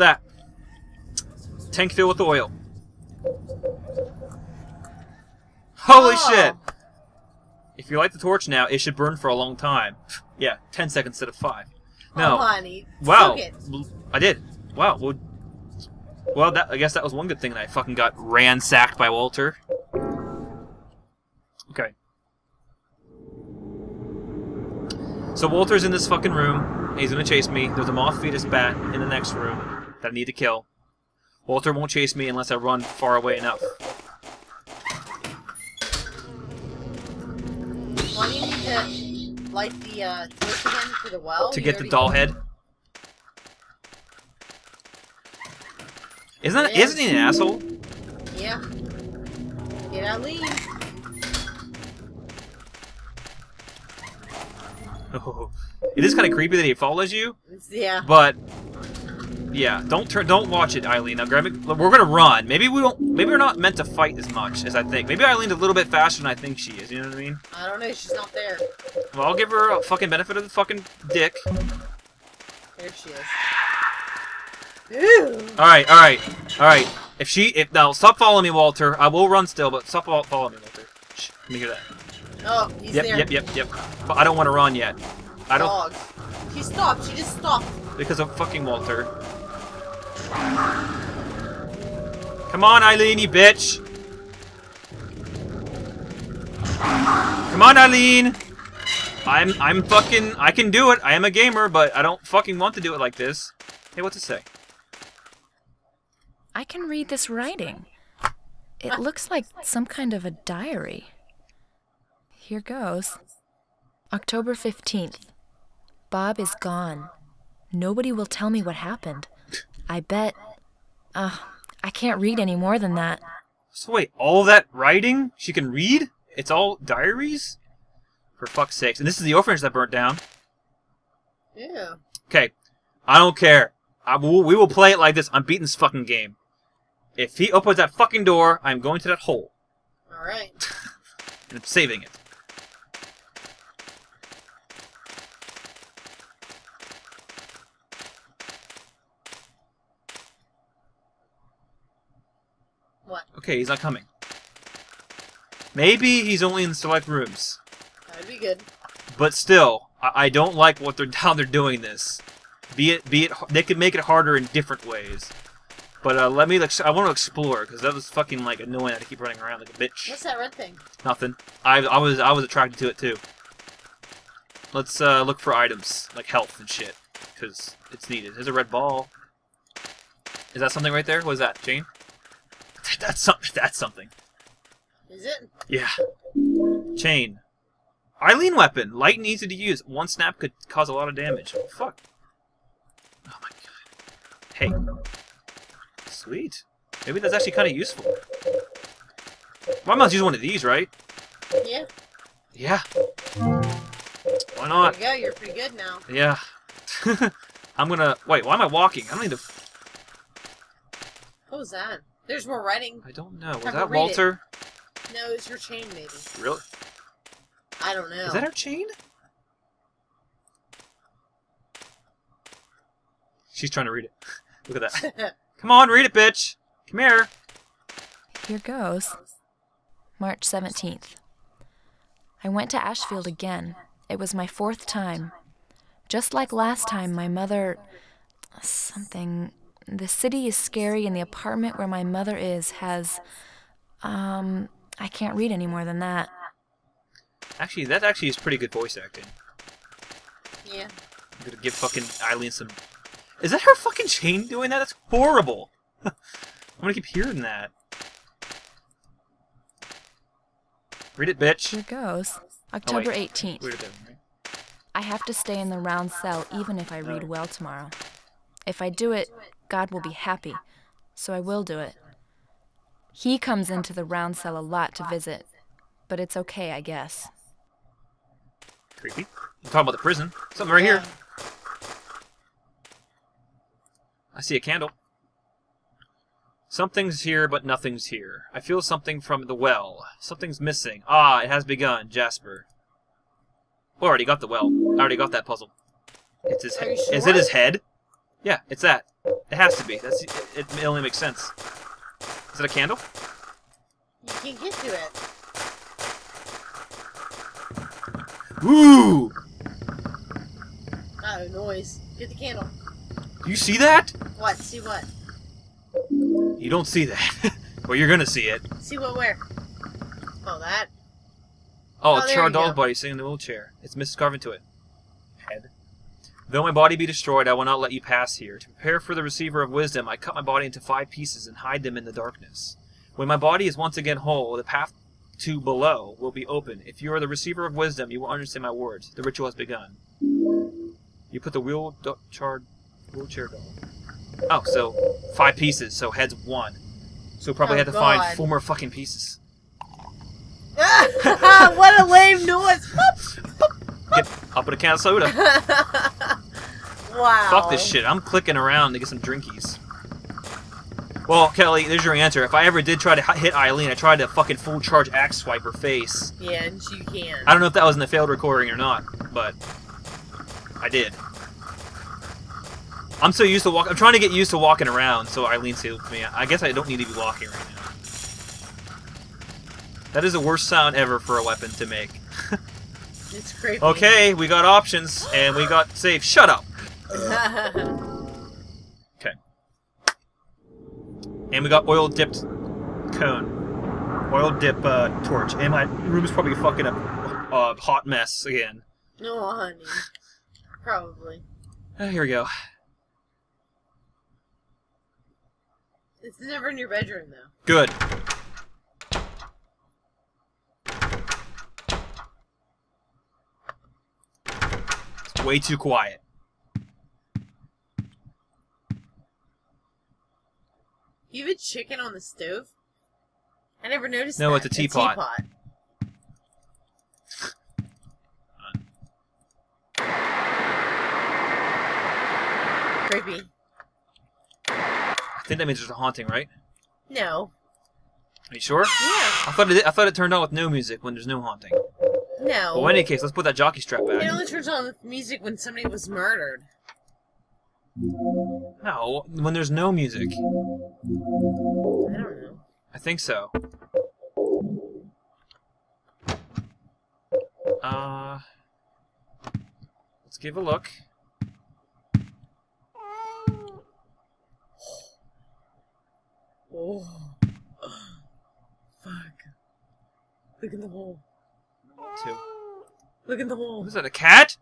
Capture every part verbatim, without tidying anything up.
at that. Tank filled with oil. Holy oh. shit! If you light the torch now, it should burn for a long time. Yeah, ten seconds instead of five. No. Oh, honey. Wow. I did. Wow. Well, well that, I guess that was one good thing that I fucking got ransacked by Walter. Okay. So Walter's in this fucking room. He's gonna chase me. There's a moth fetus bat in the next room that I need to kill. Walter won't chase me unless I run far away enough. Why do you need to light the uh, torch again for the well? To get the doll head. Isn't that, isn't he an asshole? Yeah. Get out, leave. Oh, it is kind of creepy that he follows you. Yeah. But yeah, don't turn. Don't watch it, Elieen. Now, grab it. We're gonna run. Maybe we don't. Maybe we're not meant to fight as much as I think. Maybe Eileen's a little bit faster than I think she is. You know what I mean? I don't know. She's not there. Well, I'll give her a fucking benefit of the fucking dick. There she is. Ew. All right, all right, all right. If she, if now, stop following me, Walter. I will run still, but stop following me, Walter. Shh, let me hear that. Oh, he's yep, there. Yep, yep, yep. But I don't want to run yet. I don't. Dog. She stopped. She just stopped. Because of fucking Walter. Come on, Elieen, you bitch. Come on, Elieen. I'm, I'm fucking. I can do it. I am a gamer, but I don't fucking want to do it like this. Hey, what's it say? I can read this writing. It looks like some kind of a diary. Here goes. October fifteenth. Bob is gone. Nobody will tell me what happened. I bet. Uh, I can't read any more than that. So wait, all that writing she can read? It's all diaries? For fuck's sakes. And this is the orphanage that burnt down. Yeah. Okay. I don't care. I will, we will play it like this. I'm beating this fucking game. If he opens that fucking door, I'm going to that hole. Alright. And I'm saving it. What? Okay, he's not coming. Maybe he's only in select rooms. That'd be good. But still, I, I don't like what they're how they're doing this. Be it, be it, they could make it harder in different ways. But uh, let me. I want to explore because that was fucking like annoying. I had to keep running around like a bitch. What's that red thing? Nothing. I I was I was attracted to it too. Let's uh, look for items like health and shit because it's needed. There's a red ball. Is that something right there? What is that, Jane? That's something. That's something. Is it? Yeah. Chain. Elieen weapon. Light and easy to use. One snap could cause a lot of damage. Oh, fuck. Oh my god. Hey. Sweet. Maybe that's actually kind of useful. My mom's using one of these, right? Yeah. Yeah. Why not? There you go. You're pretty good now. Yeah. I'm gonna. Wait. Why am I walking? I don't need to. What was that? There's more writing. I don't know. Was that Walter? It. No, it's her chain, maybe. Really? I don't know. Is that her chain? She's trying to read it. Look at that. Come on, read it, bitch. Come here. Here goes. March seventeenth. I went to Ashfield again. It was my fourth time. Just like last time, my mother... something... The city is scary, and the apartment where my mother is has, um, I can't read any more than that. Actually, that actually is pretty good voice acting. Yeah. I'm gonna give fucking Elieen some... Is that her fucking chain doing that? That's horrible! I'm gonna keep hearing that. Read it, bitch. Here goes. October eighteenth. Read it then, right? I have to stay in the round cell even if I read well tomorrow. If I do it... God will be happy, so I will do it. He comes into the round cell a lot to visit, but it's okay, I guess. Creepy. You're talking about the prison. Something right yeah. here. I see a candle. Something's here, but nothing's here. I feel something from the well. Something's missing. Ah, it has begun, Jasper. We already got the well. I already got that puzzle. It's his head. Sure? Is it his head? Yeah, it's that. It has to be. That's it, it only makes sense. Is it a candle? You can't get to it. Ooh! Oh, noise. Get the candle. You see that? What? See what? You don't see that. Well, you're gonna see it. See what? Where? Oh, that. Oh, oh it's our doll buddy sitting in the wheelchair. It's Missus Garvin to it. Head. Though my body be destroyed, I will not let you pass here. To prepare for the receiver of wisdom, I cut my body into five pieces and hide them in the darkness. When my body is once again whole, the path to below will be open. If you are the receiver of wisdom, you will understand my words. The ritual has begun. You put the wheel char wheelchair doll. Oh, so five pieces, so head's one. So probably oh, had to God. find four more fucking pieces. What a lame noise! Get up with a can of soda. Wow. Fuck this shit. I'm clicking around to get some drinkies. Well, Kelley, there's your answer. If I ever did try to hit Elieen, I tried to fucking full charge axe swipe her face. Yeah, and you can. I don't know if that was in the failed recording or not, but I did. I'm so used to walk. I'm trying to get used to walking around, so Elieen saved me. I guess I don't need to be walking right now. That is the worst sound ever for a weapon to make. It's creepy. Okay, we got options, and we got save. Shut up. Okay. And we got oil dipped cone, oil dip uh, torch, and my room is probably fucking a uh, hot mess again. No, oh, honey. Probably. Uh, here we go. It's never in your bedroom, though. Good. It's way too quiet. You have a chicken on the stove? I never noticed no, that. No, it's a teapot. A teapot. Creepy. I think that means there's a haunting, right? No. Are you sure? Yeah. I thought it. I thought it turned on with no music when there's no haunting. No. Well, in any case, let's put that jockey strap back. It only turns on with music when somebody was murdered. No, when there's no music. I don't know. I think so. Uh, let's give a look. Oh, fuck. Look in the hole. Two. Look in the hole. Is that a cat?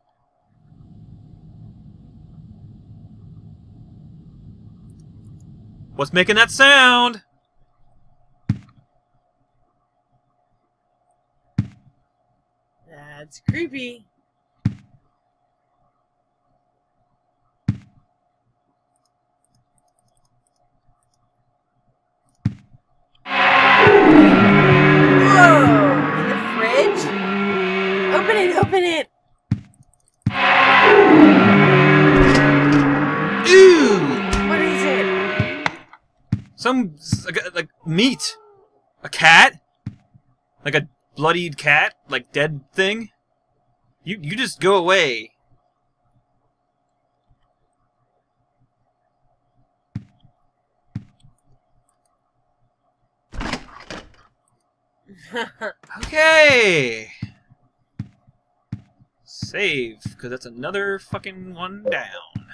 What's making that sound? That's creepy. Open it! Ew! What is it? Some, like, like, meat. A cat? Like a bloodied cat? Like, dead thing? You, you just go away. Okay! Save, because that's another fucking one down.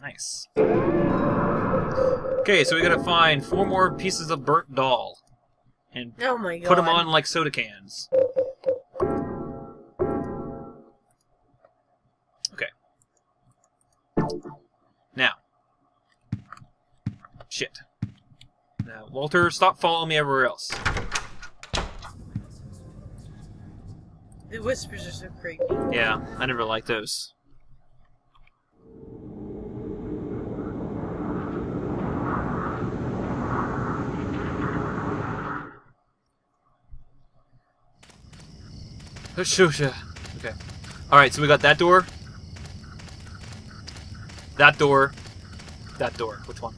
Nice. Okay, so we gotta find four more pieces of burnt doll. And oh my God. Put them on like soda cans. Okay. Now. Shit. Now, Walter, stop following me everywhere else. The whispers are so creepy. Yeah, I never liked those. Okay. Alright, so we got that door. That door. That door. Which one?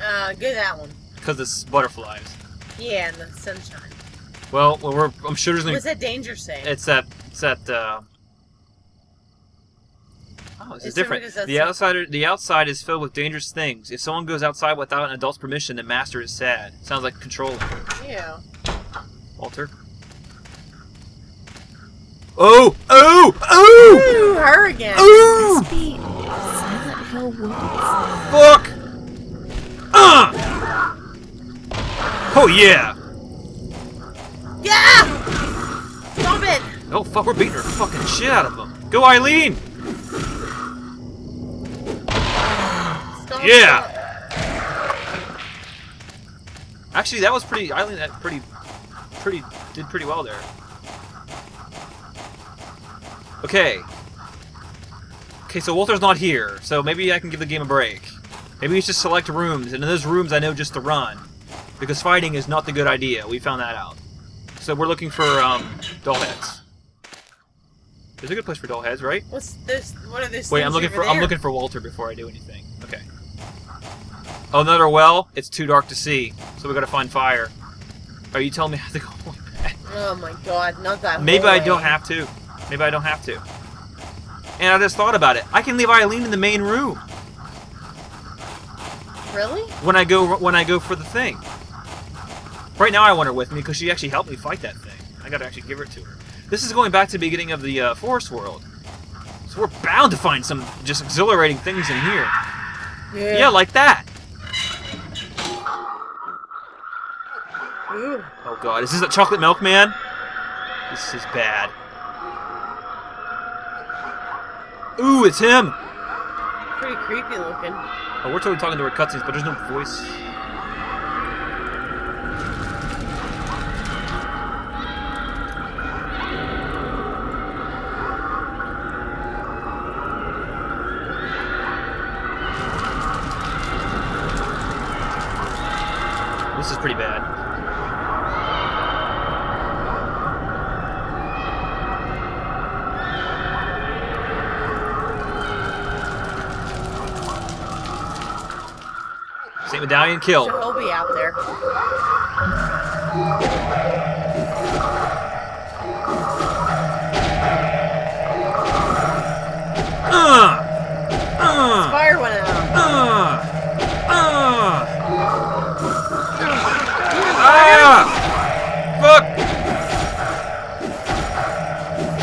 Uh, go that one. Because it's butterflies. Yeah, and the sunshine. Well, we're, I'm sure there's no... What's that danger saying? It's that... It's that, uh... Oh, this is different. The outsider, the outside is filled with dangerous things. If someone goes outside without an adult's permission, the master is sad. Sounds like controlling. Yeah. Walter. Oh! Oh! Oh! Ooh, her again. Oh! Silent Hill Woods. Fuck! Uh! Oh yeah! Yeah! Stop it! Oh fuck, we're beating her fucking shit out of them. Go, Elieen! Stop yeah! It. Actually, that was pretty. Elieen, that pretty, pretty did pretty well there. Okay. Okay, so Walter's not here, so maybe I can give the game a break. Maybe we should select rooms, and in those rooms I know just to run. Because fighting is not the good idea, we found that out. So we're looking for, um, doll heads. There's a good place for doll heads, right? What's this, what are these Wait, I'm looking for there? I'm looking for Walter before I do anything. Okay. Oh, another well? It's too dark to see, so we gotta find fire. Are you telling me I have to go all the way back? Oh my god, not that Maybe I way. don't have to. Maybe I don't have to. And I just thought about it. I can leave Elieen in the main room. Really? When I go, when I go for the thing. Right now, I want her with me because she actually helped me fight that thing. I gotta actually give her to her. This is going back to the beginning of the uh, forest world. So we're bound to find some just exhilarating things in here. Yeah. Yeah, like that. Ooh. Oh god, is this a chocolate milk man? This is bad. Ooh, it's him! Pretty creepy looking. Oh, we're totally talking to her cutscenes, but there's no voice. This is pretty bad. Medallion killed. So he'll be out there. Uh, uh, His fire went out. Uh, uh, ah, fuck.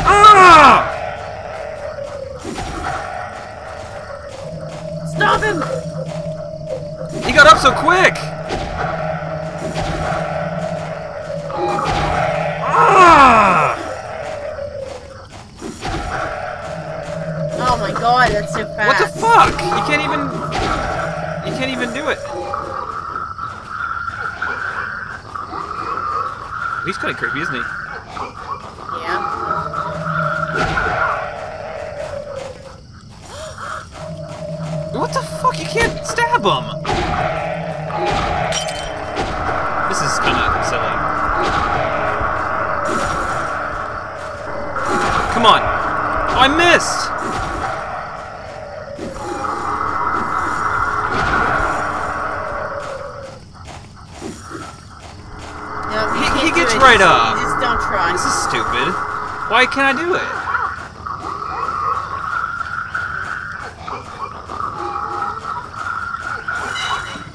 Ah. Stop him. He got up so quick! Ah! Oh my god, that's so fast. What the fuck? You can't even... You can't even do it. He's kind of creepy, isn't he? Yeah. What the fuck? You can't stab him! This is kind of silly. Come on! Oh, I missed! No, he he gets it. right just, up. Just don't try. This is stupid. Why can't I do it?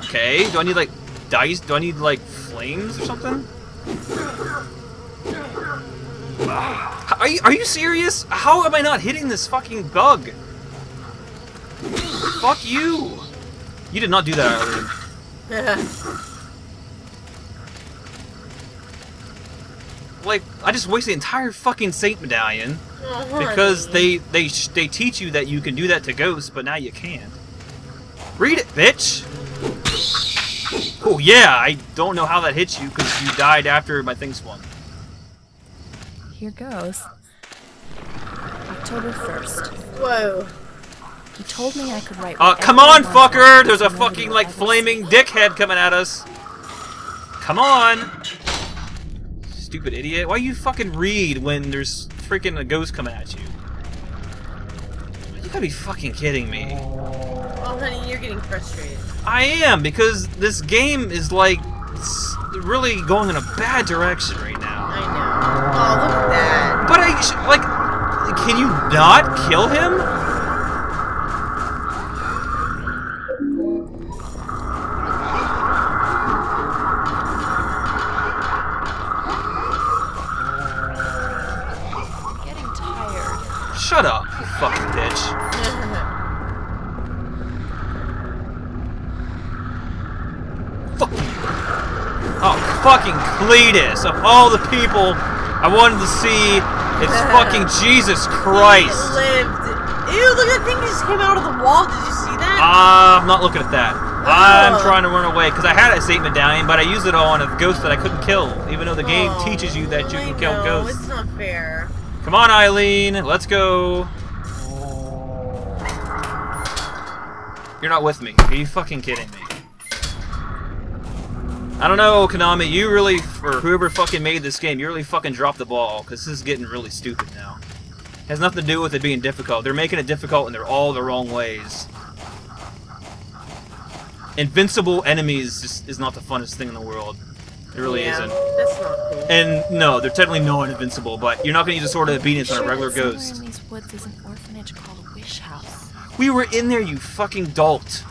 Okay, do I need like dice? Do I need like flames or something? Wow. Are you, are you serious? How am I not hitting this fucking bug? Fuck you! You did not do that earlier. Like, I just wasted the entire fucking Saint Medallion oh, because they they they teach you that you can do that to ghosts, but now you can't. Read it, bitch. Oh yeah, I don't know how that hits you because you died after my thing swung. Here goes. October first. Whoa. He told me I could write. Uh, come on, fucker! There's a fucking like flaming dickhead coming at us. Come on. Stupid idiot! Why you fucking read when there's freaking a ghost coming at you? You gotta be fucking kidding me. Oh, honey, you're getting frustrated. I am, because this game is, like, really going in a bad direction right now. I know. Oh, look at that. But I, like, can you not kill him? Shut up, you fucking bitch. Fuck you. Oh, fucking Cletus. Of all the people I wanted to see, it's fucking Jesus Christ. Lived. Ew, look, that thing just came out of the wall. Did you see that? Uh, I'm not looking at that. Oh. I'm trying to run away, because I had a Saint Medallion, but I used it on a ghost that I couldn't kill, even though the game oh, teaches you that you I can know. kill ghosts. It's not fair. Come on, Elieen, let's go. You're not with me. Are you fucking kidding me? I don't know, Konami, you really, or whoever fucking made this game, you really fucking dropped the ball, because this is getting really stupid now. It has nothing to do with it being difficult. They're making it difficult, and they're all the wrong ways. Invincible enemies just is not the funnest thing in the world. It really yeah, isn't. That's not cool. And no, they're technically not invincible, but you're not going to use a sword of obedience sure on a regular ghost. In these woods is an orphanage called a Wish House. We were in there, you fucking dolt.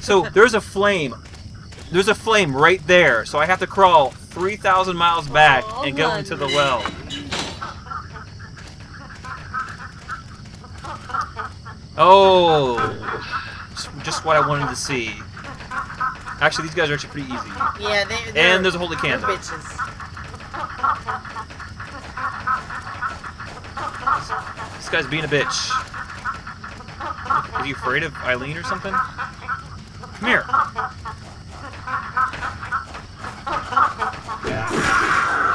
So there's a flame. There's a flame right there. So I have to crawl three thousand miles back oh, and go into the well. Oh. Just what I wanted to see. Actually, these guys are actually pretty easy. Yeah, they. They're, and there's a holy candle. Bitches. This guy's being a bitch. Is he afraid of Elieen or something? Come here.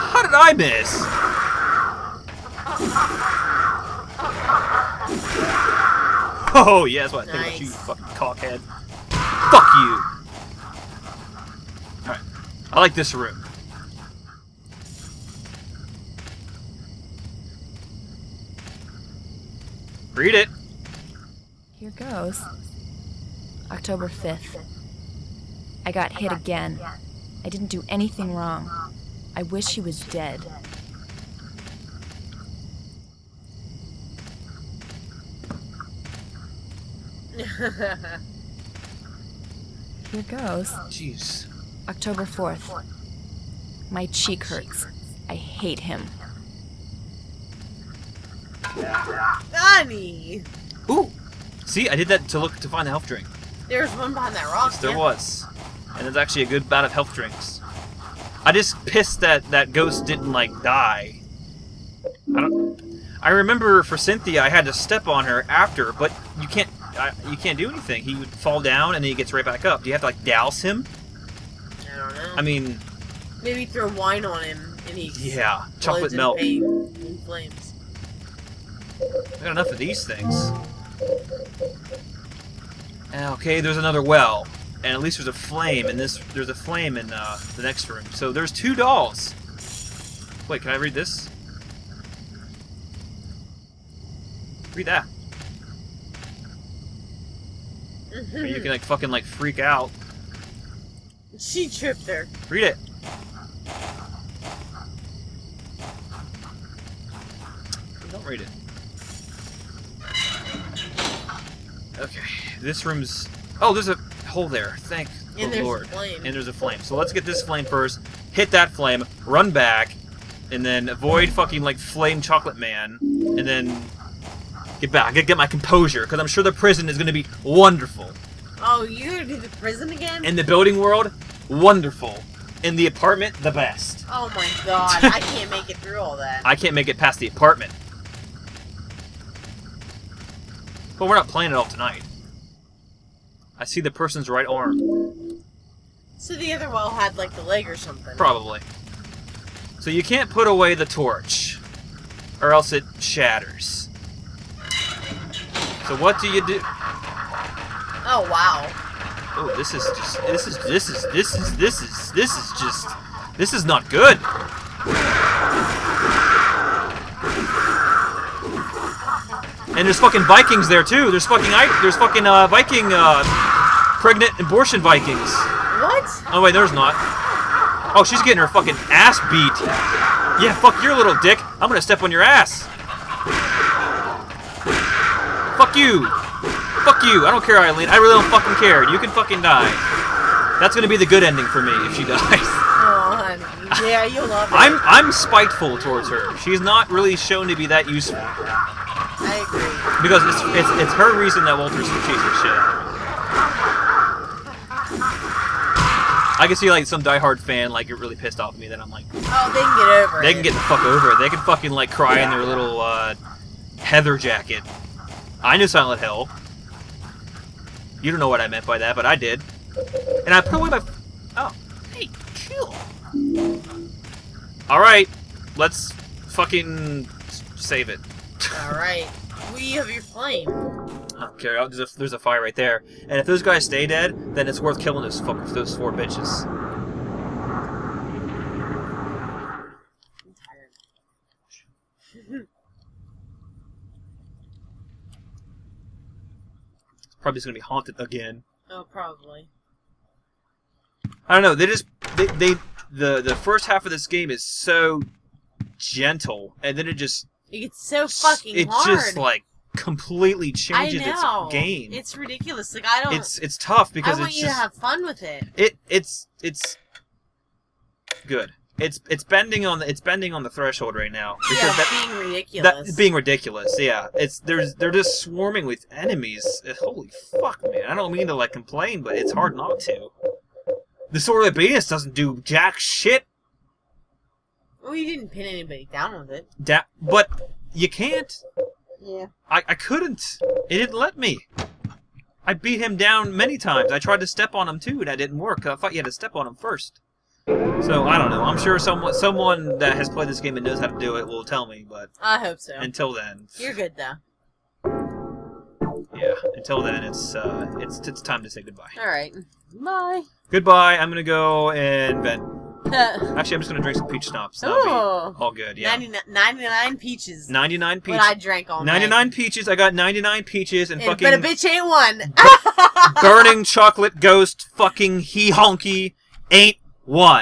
How did I miss? Oh, yeah, that's what I think nice. about you, you fucking cockhead. Fuck you! Alright. I like this room. Read it! Here goes. October fifth. I got hit again. I didn't do anything wrong. I wish he was dead. Here goes. Jeez. October fourth. My cheek hurts. I hate him. Honey. Ooh. See, I did that to look to find the health drink. There's one behind that rock. Yes, there yeah. was. And there's actually a good bout of health drinks. I just pissed that that ghost didn't like die. I don't. I remember for Cynthia, I had to step on her after, but you can't. I, you can't do anything. He would fall down and then he gets right back up. Do you have to like douse him? I don't know. I mean, maybe throw wine on him and he yeah, chocolate melt. In flames. I got enough of these things. Okay, there's another well, and at least there's a flame in this. There's a flame in uh, the next room. So there's two dolls. Wait, can I read this? Read that. Or you can like fucking like freak out. She tripped her. Read it. Don't read it. Okay. This room's. Oh, there's a hole there. Thank and the Lord. Flame. And there's a flame. So let's get this flame first. Hit that flame. Run back, and then avoid fucking like flame chocolate man, and then. Get back. I gotta get my composure, because I'm sure the prison is gonna be wonderful. Oh, you're gonna do the prison again? In the building world, wonderful. In the apartment, the best. Oh my god, I can't make it through all that. I can't make it past the apartment. But we're not playing it all tonight. I see the person's right arm. So the other wall had like the leg or something. Probably. So you can't put away the torch, or else it shatters. So what do you do? Oh wow! Oh, this is just this is this is this is this is this is just this is not good. And there's fucking Vikings there too. There's fucking there's fucking uh, Viking uh, pregnant abortion Vikings. What? Oh wait, there's not. Oh, she's getting her fucking ass beat. Yeah, fuck your little dick. I'm gonna step on your ass. Fuck you! Fuck you! I don't care, Elieen. I really don't fucking care. You can fucking die. That's gonna be the good ending for me if she dies. Oh, honey. Yeah, you'll love it. I'm I'm spiteful towards her. She's not really shown to be that useful. I agree. Because it's it's it's her reason that Walter's chasing shit. I can see like some diehard fan like get really pissed off at me that I'm like, oh, they can get over it. They can get the fuck over it. They can fucking like cry yeah. in their little uh, heather jacket. I knew Silent Hill. You don't know what I meant by that, but I did. And I put away my. Oh, hey, chill. All right, let's fucking save it. All right, we have your flame. Okay, there's a, there's a fire right there, and if those guys stay dead, then it's worth killing those fuck those four bitches. I'm tired. It's probably just gonna be haunted again. Oh, probably. I don't know. They just they they the the first half of this game is so gentle, and then it just it gets so fucking it hard. It just like. Completely changes its game. It's ridiculous. Like I don't. It's it's tough because I want it's you just, to have fun with it. It it's it's good. It's it's bending on the, it's bending on the threshold right now. Because yeah, that, being ridiculous. That, being ridiculous. Yeah. It's there's they're just swarming with enemies. It, holy fuck, man! I don't mean to like complain, but it's hard not to. The Sword of Obedience doesn't do jack shit. Well, you didn't pin anybody down with it. Da but you can't. Yeah. I, I couldn't. It didn't let me. I beat him down many times. I tried to step on him too, and that didn't work. I thought you had to step on him first. So, I don't know. I'm sure someone someone that has played this game and knows how to do it will tell me, but... I hope so. Until then... You're good, though. Yeah. Until then, it's uh, it's, it's time to say goodbye. Alright. Bye. Goodbye. I'm gonna go and vent. Actually, I'm just gonna drink some peach schnapps. That'll Ooh. Be all good. Yeah. ninety-nine peaches. ninety-nine peaches. What I drank all night. ninety-nine peaches. I got ninety-nine peaches and, and fucking. But a bitch ain't one. Burning chocolate ghost fucking he honky ain't one.